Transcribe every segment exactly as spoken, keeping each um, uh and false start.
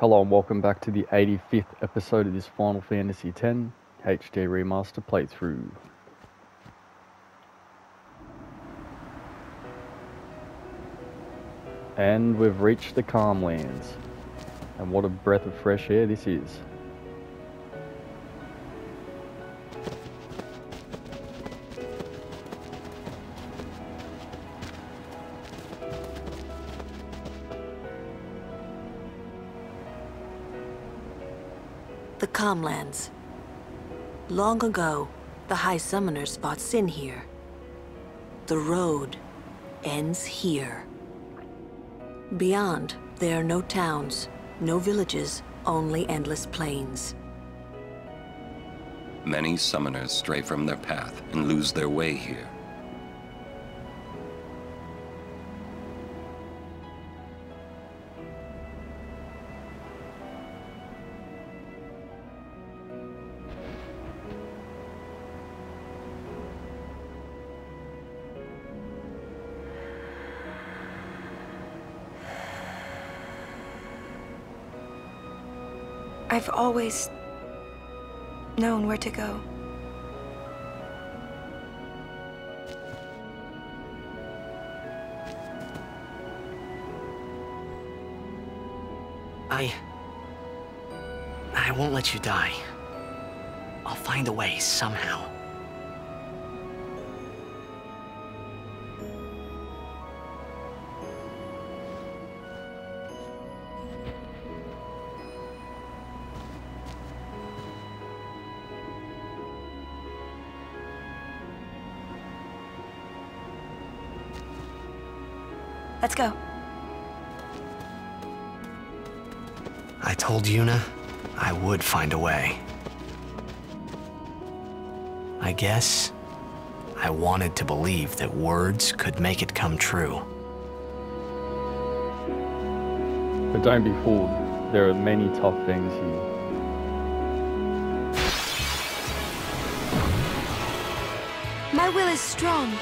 Hello and welcome back to the eighty-fifth episode of this Final Fantasy X H D Remaster playthrough. And we've reached the Calm Lands. And what a breath of fresh air this is. Calm Lands. Long ago, the High Summoners brought sin here. The road ends here. Beyond, there are no towns, no villages, only endless plains. Many Summoners stray from their path and lose their way here. I've always known where to go. I... I won't let you die. I'll find a way somehow. Let's go. I told Yuna I would find a way. I guess I wanted to believe that words could make it come true. But don't be fooled. There are many tough things here. My will is strong.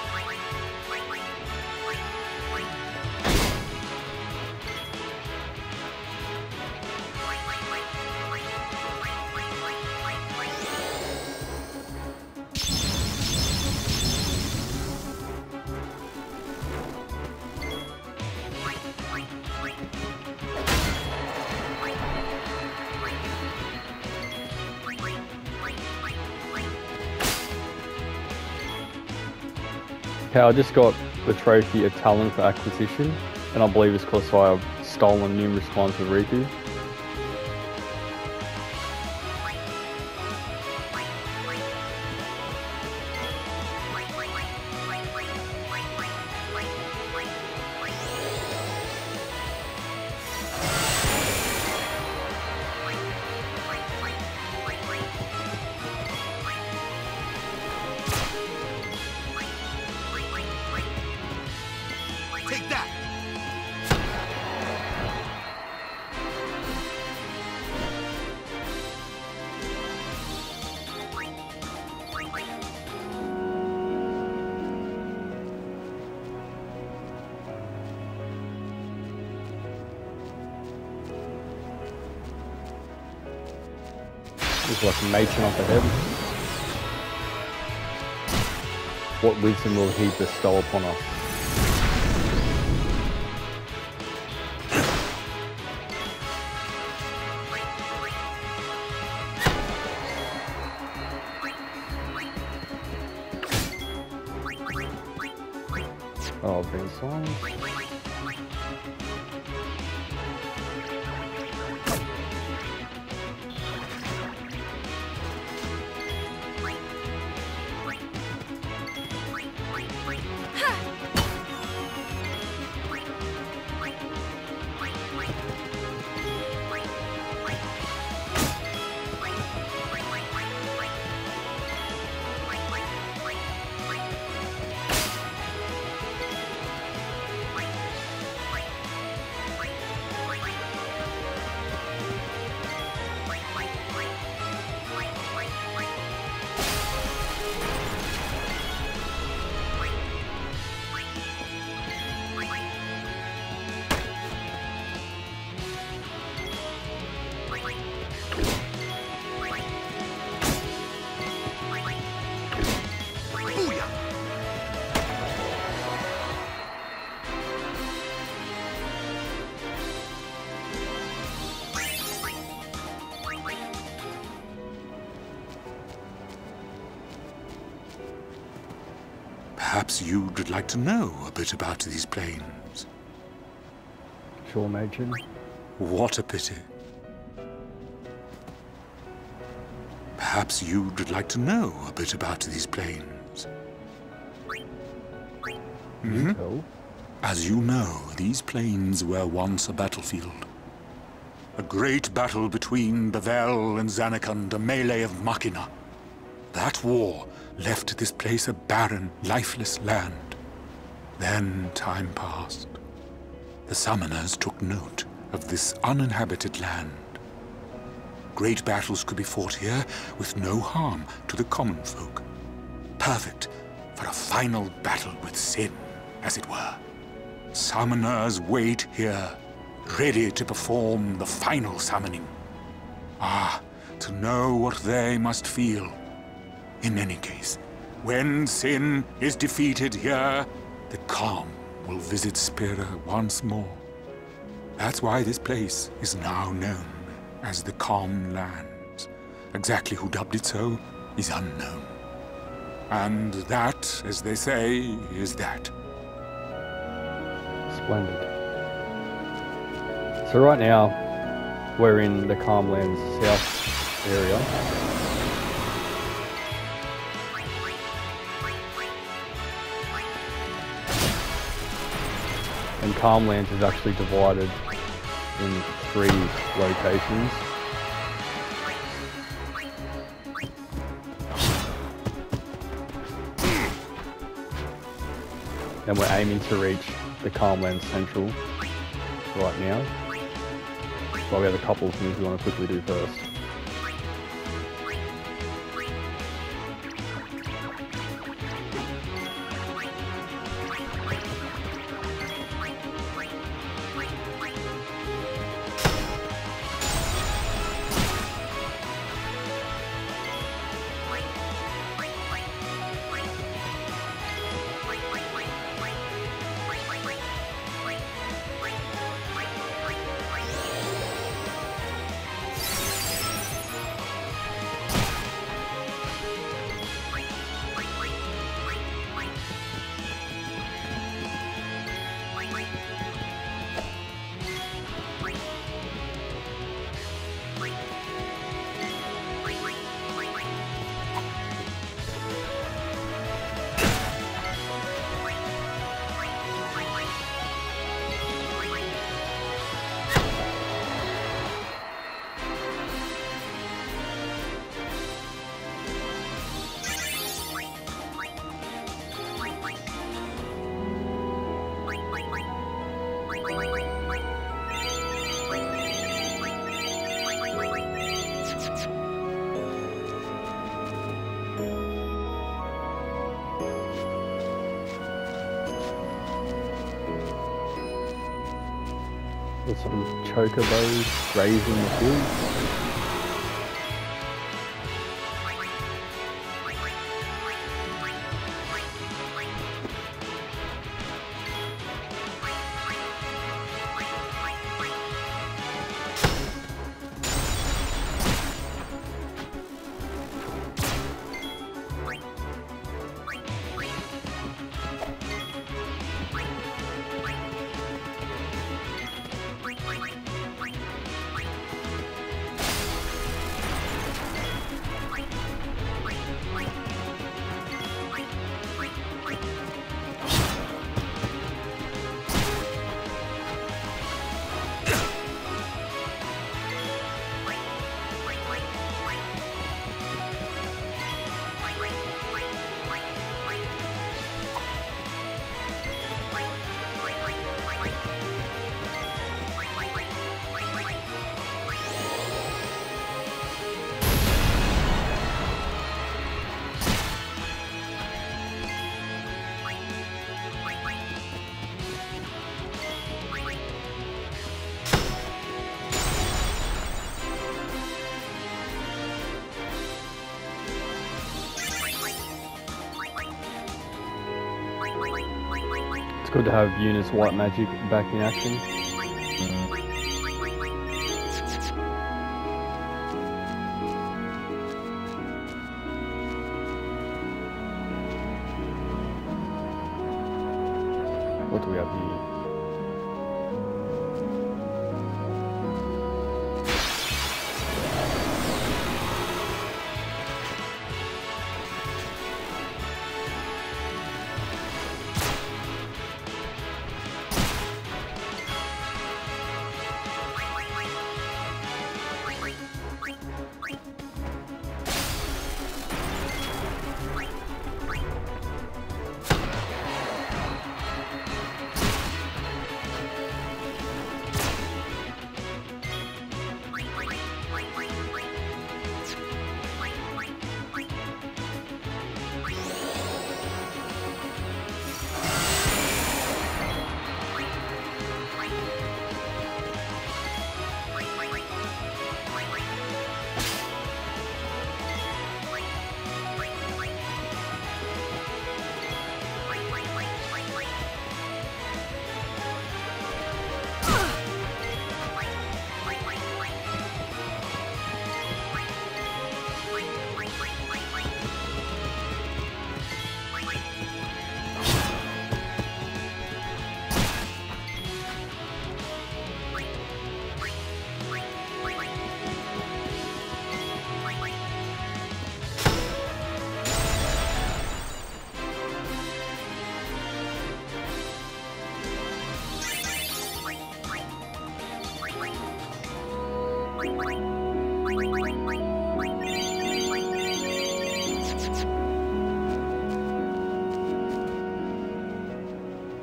Okay, I just got the trophy of Talon for acquisition, and I believe it's because I have stolen numerous times with Riku. It's like matron off the head. What wisdom will he bestow upon us? Oh, I've been silent. perhaps you'd like to know a bit about these plains. Sure, Majin. What a pity. Perhaps you'd like to know a bit about these plains. Mm-hmm. So? As you know, these plains were once a battlefield. A great battle between Bevelle and Xanakand, a melee of machina. That war left this place a barren, lifeless land. Then time passed. The summoners took note of this uninhabited land. Great battles could be fought here with no harm to the common folk. Perfect for a final battle with sin, as it were. Summoners wait here, ready to perform the final summoning. Ah, to know what they must feel. In any case, when sin is defeated here, the calm will visit Spira once more. That's why this place is now known as the Calm Lands. Exactly who dubbed it so is unknown. And that, as they say, is that. Splendid. So right now, we're in the Calm Lands South area. And Calm Lands is actually divided in three locations. And we're aiming to reach the Calm Lands Central right now. Well, we have a couple of things we want to quickly do first. Some chocobos grazing the fields. It's good to have Yuna's white magic back in action. Mm-hmm.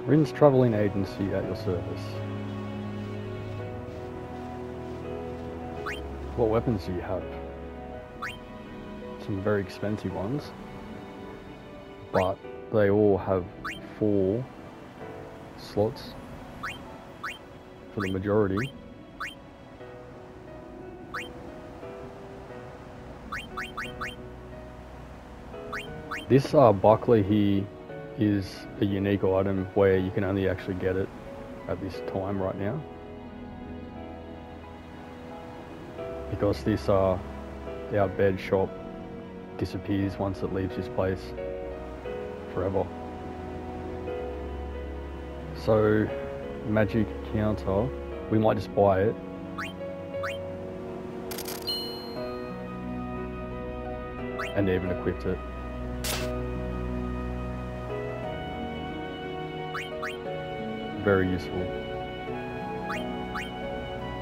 Rins Travelling Agency at your service. What weapons do you have? Some very expensive ones, but they all have four slots for the majority. This uh, buckler here is a unique item where you can only actually get it at this time right now, because this uh, our bed shop disappears once it leaves this place forever. So magic counter, we might just buy it. And even equipped it. Very useful.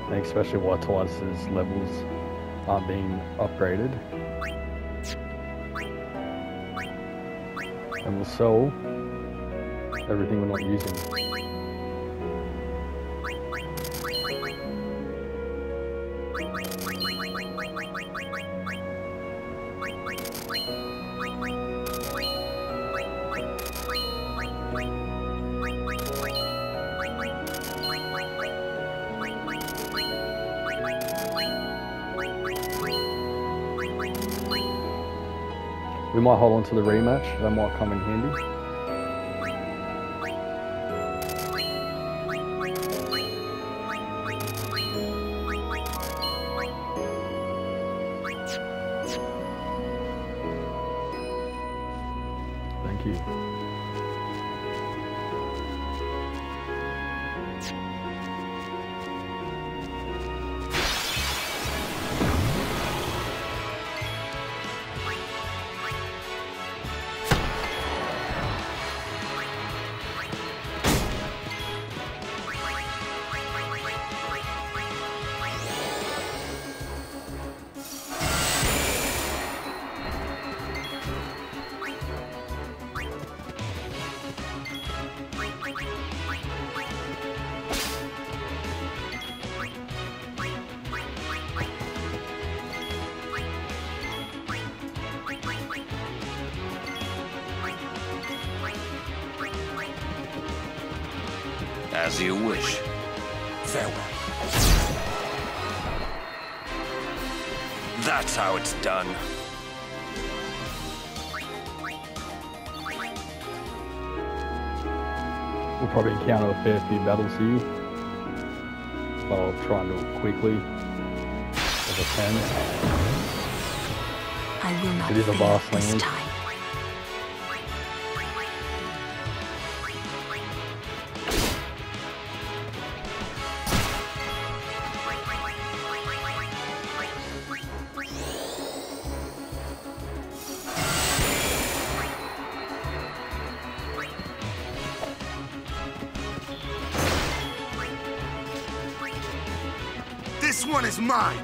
And especially while Titus's levels aren't being upgraded. And we'll sell everything we're not using. We might hold on to the rematch, that might come in handy. As you wish. Farewell. That's how it's done. We'll probably encounter a fair few battles here, but I'll try and do it quickly as I can. I will not. It is a vast land. This one is mine!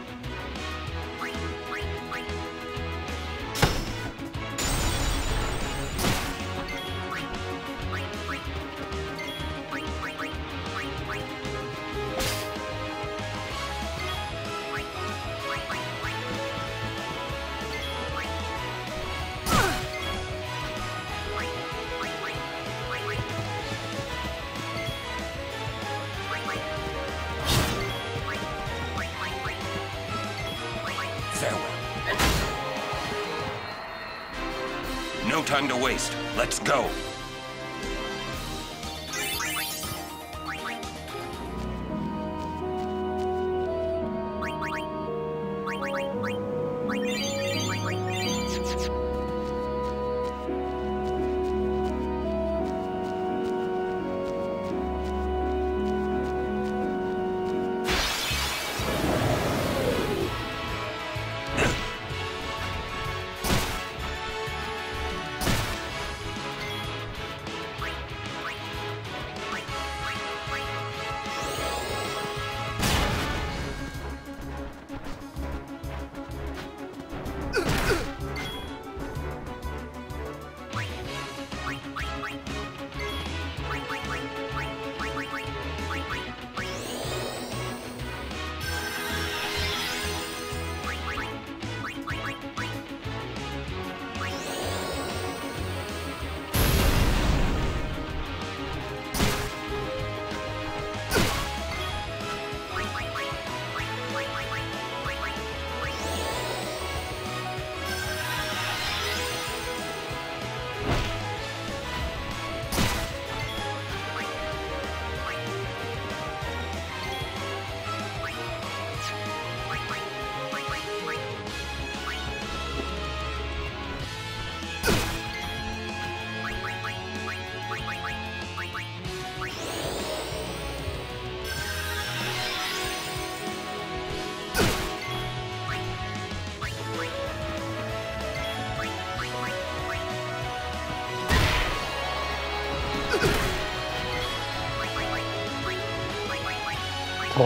Time to waste. Let's go.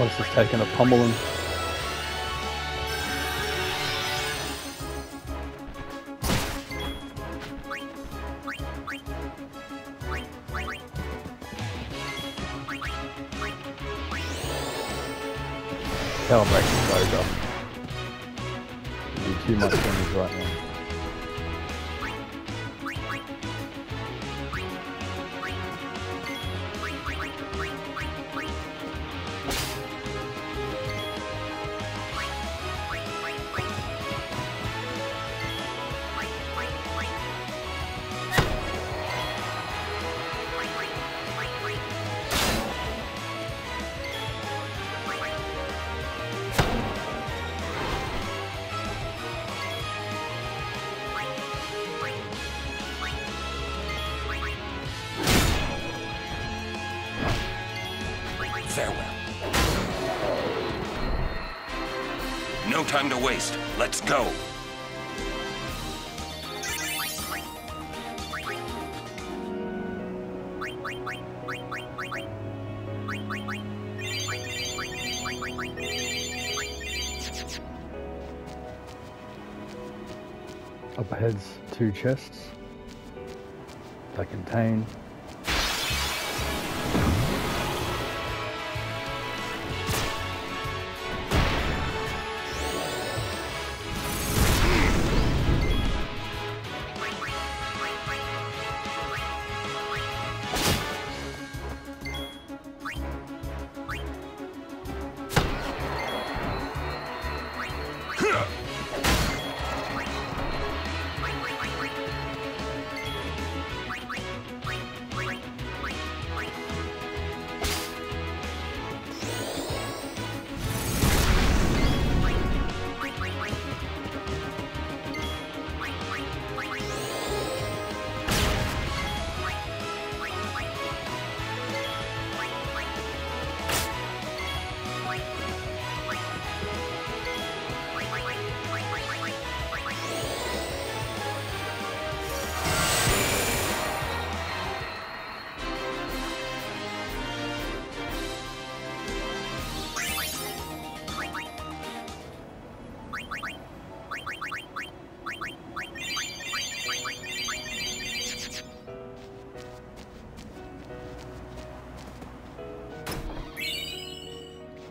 This is taking a pummeling. Calibration's over. There'll be too much damage right now. Time to waste. Let's go. Up ahead's two chests. They contain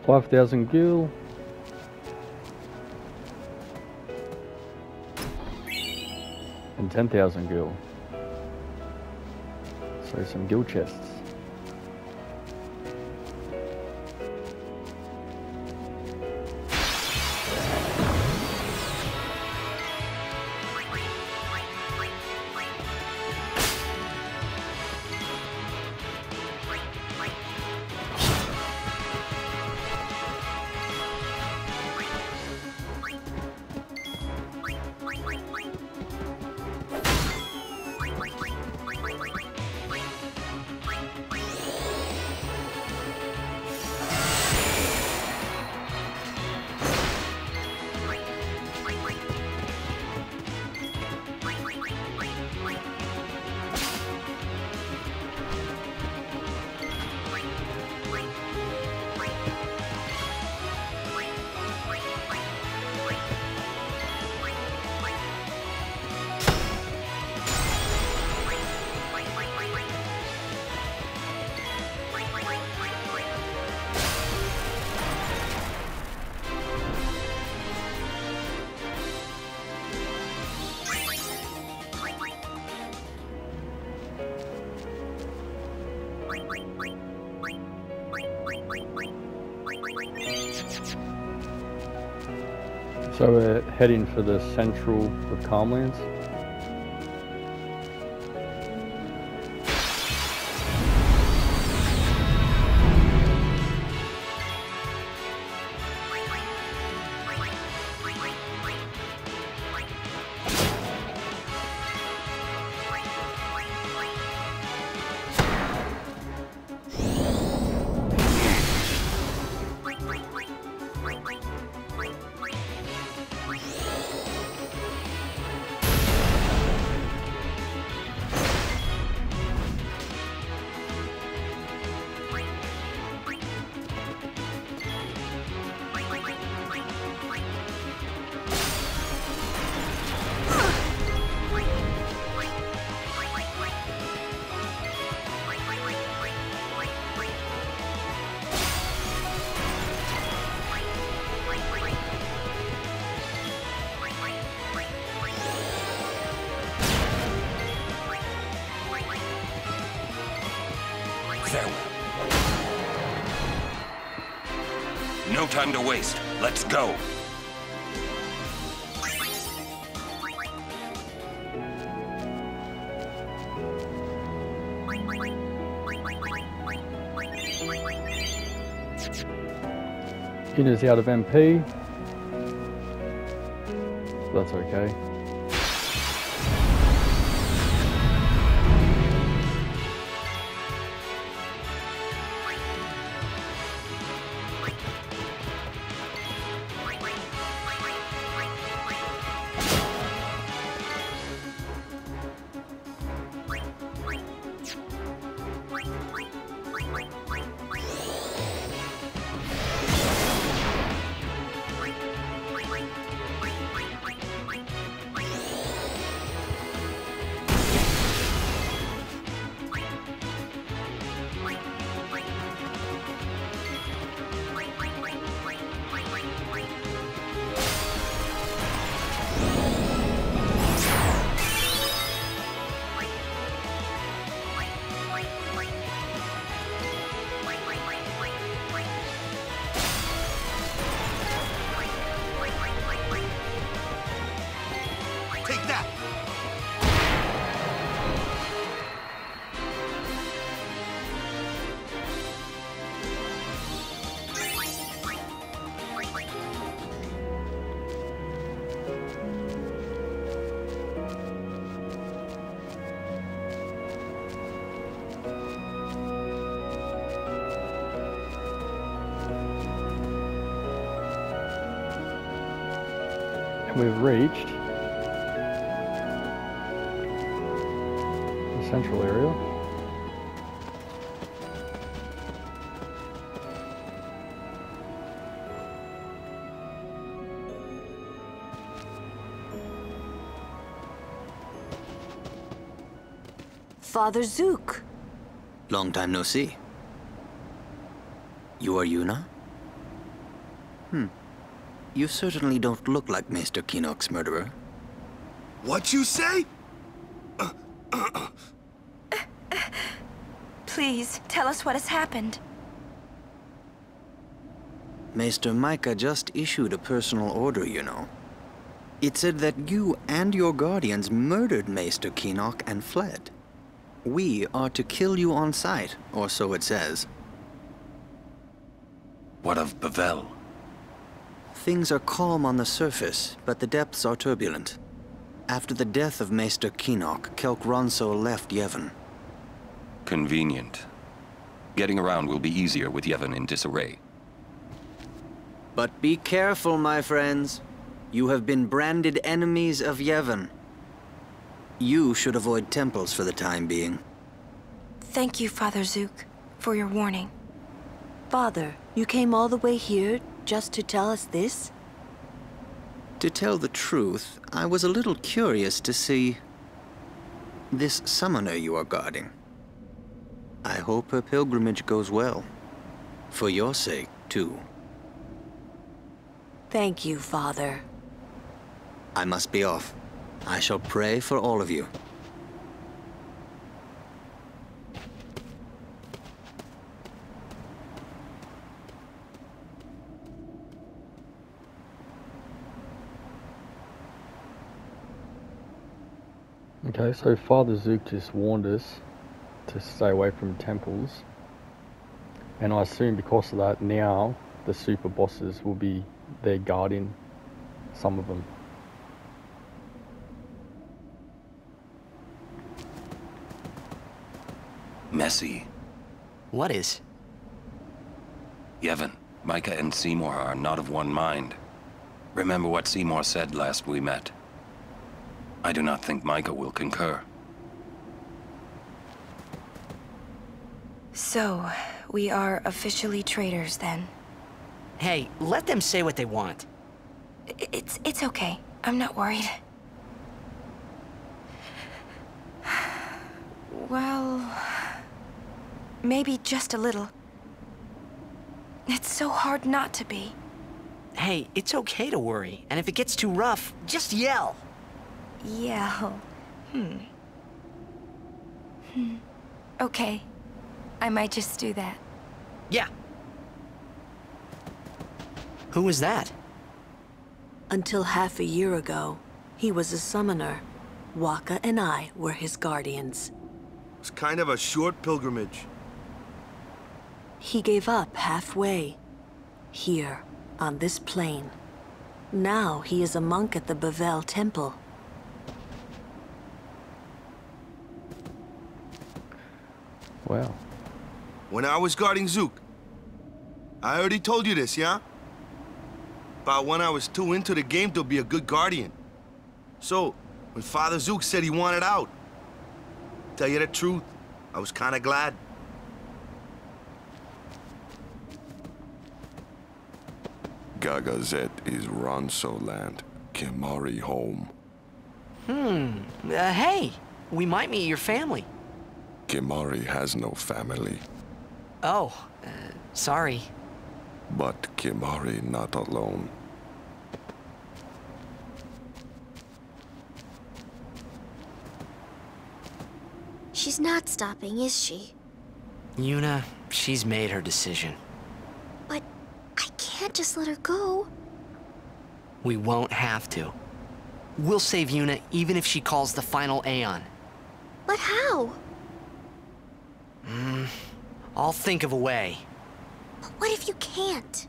five thousand Gil. And ten thousand Gil. So some Gil chests. So we're heading for the central of Calm Lands. No time to waste. Let's go. Yuna's out of M P. That's okay. We've reached the central area. Father Zuke. Long time no see. You are Yuna? Hmm. You certainly don't look like Maester Kinoc's murderer. What you say? Uh, uh, uh. Uh, uh, please, tell us what has happened. Maester Micah just issued a personal order, you know. It said that you and your guardians murdered Maester Kinoc and fled. We are to kill you on sight, or so it says. What of Bevelle? Things are calm on the surface, but the depths are turbulent. After the death of Maester Kinoc, Kelk Ronso left Yevon. Convenient. Getting around will be easier with Yevon in disarray. But be careful, my friends. You have been branded enemies of Yevon. You should avoid temples for the time being. Thank you, Father Zuke, for your warning. Father, you came all the way here just to tell us this? To tell the truth, I was a little curious to see this summoner you are guarding. I hope her pilgrimage goes well. For your sake, too. Thank you, Father. I must be off. I shall pray for all of you. Okay, so Father Zuke just warned us to stay away from temples. And I assume because of that, now the super bosses will be there guarding some of them. Messy. What is? Yevon, Micah and Seymour are not of one mind. Remember what Seymour said last we met. I do not think Micah will concur. So, we are officially traitors then. Hey, let them say what they want. It's, it's okay. I'm not worried. Well... maybe just a little. It's so hard not to be. Hey, it's okay to worry. And if it gets too rough, just yell. Yell. Hmm. Hmm. Okay. I might just do that. Yeah. Who was that? Until half a year ago, he was a summoner. Wakka and I were his guardians. It's kind of a short pilgrimage. He gave up halfway, here, on this plain. Now he is a monk at the Bevelle Temple. Wow. When I was guarding Zuke, I already told you this, yeah? About when I was too into the game to be a good guardian. So, when Father Zuke said he wanted out, tell you the truth, I was kind of glad. Gagazette is Ronso land, Kimahri home. Hmm, uh, hey, we might meet your family. Kimahri has no family. Oh, uh, sorry. But Kimahri not alone. She's not stopping, is she? Yuna, she's made her decision. Can't just let her go. We won't have to. We'll save Yuna even if she calls the final Aeon. But how? Mm, I'll think of a way. But what if you can't?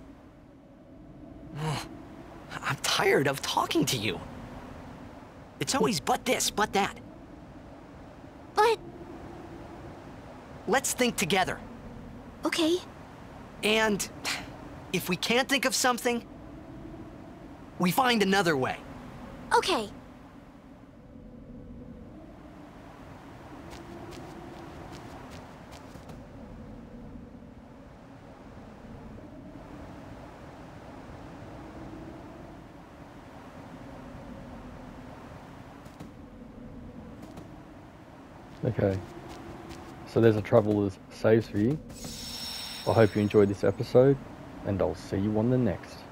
I'm tired of talking to you. It's always but this, but that. But... let's think together. Okay. And... if we can't think of something, we find another way. Okay. Okay. So there's a Traveler's Saves for you. I hope you enjoyed this episode, and I'll see you on the next.